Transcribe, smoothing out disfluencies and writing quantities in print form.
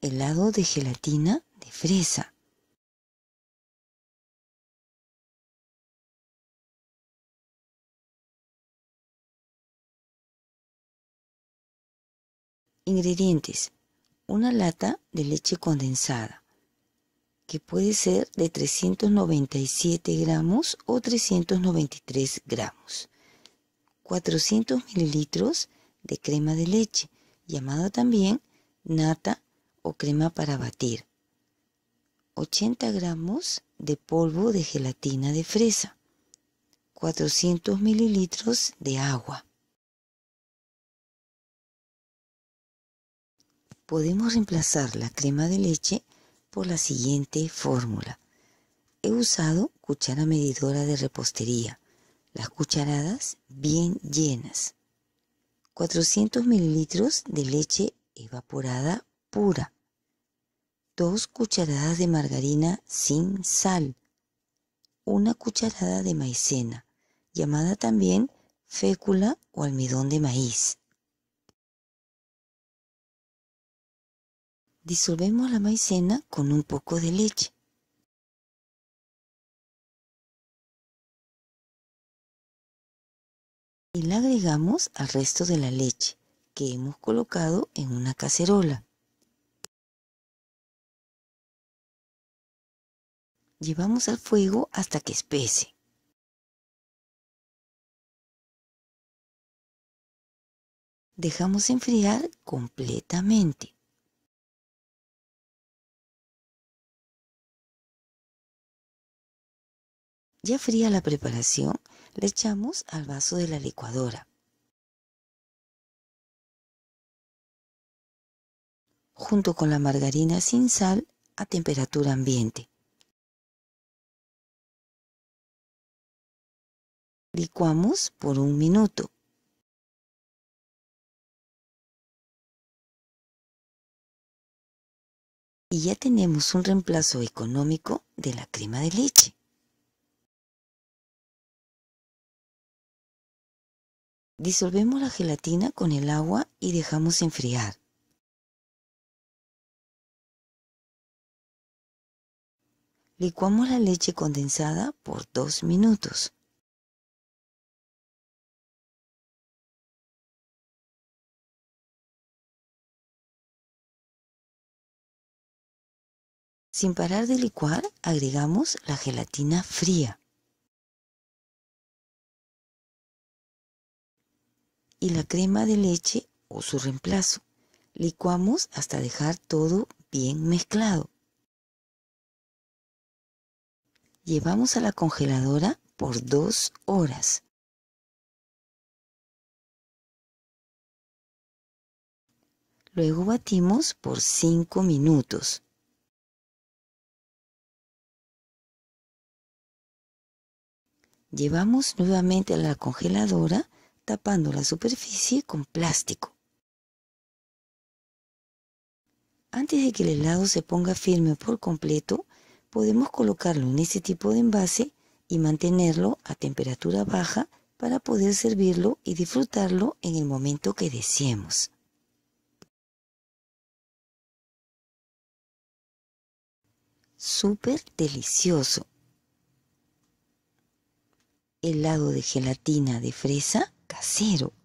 helado de gelatina de fresa. Ingredientes: una lata de leche condensada, que puede ser de 397 gramos o 393 gramos, 400 mililitros de crema de leche, llamada también nata o crema para batir, 80 gramos de polvo de gelatina de fresa, 400 mililitros de agua. Podemos reemplazar la crema de leche por la siguiente fórmula. He usado cuchara medidora de repostería, las cucharadas bien llenas, 400 mililitros de leche evaporada pura, 2 cucharadas de margarina sin sal, 1 cucharada de maicena, llamada también fécula o almidón de maíz. Disolvemos la maicena con un poco de leche. Y la agregamos al resto de la leche que hemos colocado en una cacerola. Llevamos al fuego hasta que espese. Dejamos enfriar completamente. Ya fría la preparación, la echamos al vaso de la licuadora. Junto con la margarina sin sal a temperatura ambiente. Licuamos por 1 minuto. Y ya tenemos un reemplazo económico de la crema de leche. Disolvemos la gelatina con el agua y dejamos enfriar. Licuamos la leche condensada por 2 minutos. Sin parar de licuar, agregamos la gelatina fría y la crema de leche o su reemplazo. Licuamos hasta dejar todo bien mezclado. Llevamos a la congeladora por 2 horas. Luego batimos por 5 minutos. Llevamos nuevamente a la congeladora, tapando la superficie con plástico. Antes de que el helado se ponga firme por completo, podemos colocarlo en este tipo de envase y mantenerlo a temperatura baja para poder servirlo y disfrutarlo en el momento que deseemos. Súper delicioso. Helado de gelatina de fresa casero.